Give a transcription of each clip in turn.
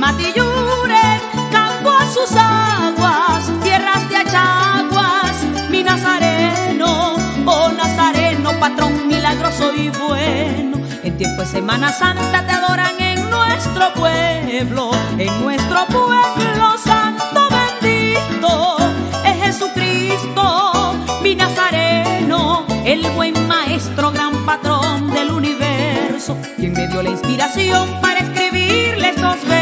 Matiyure, canto a sus aguas, tierras de Achaguas, mi Nazareno, oh Nazareno, patrón milagroso y bueno. En tiempo de Semana Santa te adoran en nuestro pueblo santo bendito, es Jesucristo, mi Nazareno, el buen maestro, gran patrón del universo, quien me dio la inspiración para escribirle estos versos.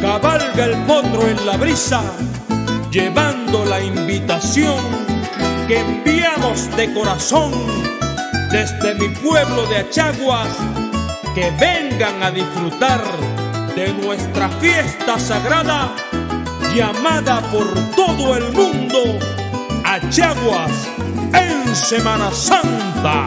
Cabalga el potro en la brisa, llevando la invitación que enviamos de corazón desde mi pueblo de Achaguas, que vengan a disfrutar de nuestra fiesta sagrada, llamada por todo el mundo Achaguas en Semana Santa.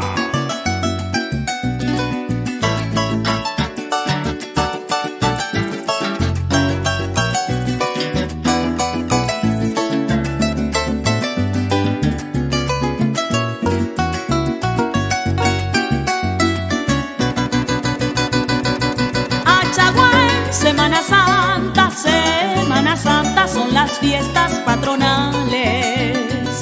Semana Santa son las fiestas patronales.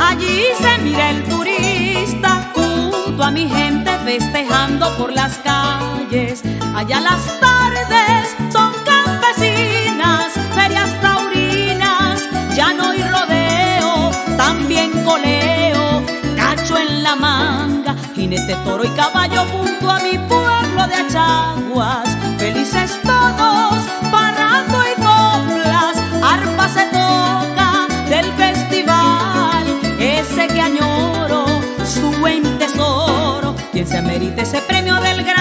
Allí se mira el turista junto a mi gente festejando por las calles. Allá las tardes son campesinas, ferias taurinas, llano y rodeo, también coleo, cacho en la manga, jinete, toro y caballo junto a mi pueblo de Achaguas. Felices todos, parrando y coplas, arpa se toca del festival, ese que añoro, su buen tesoro, quien se amerite ese premio del gran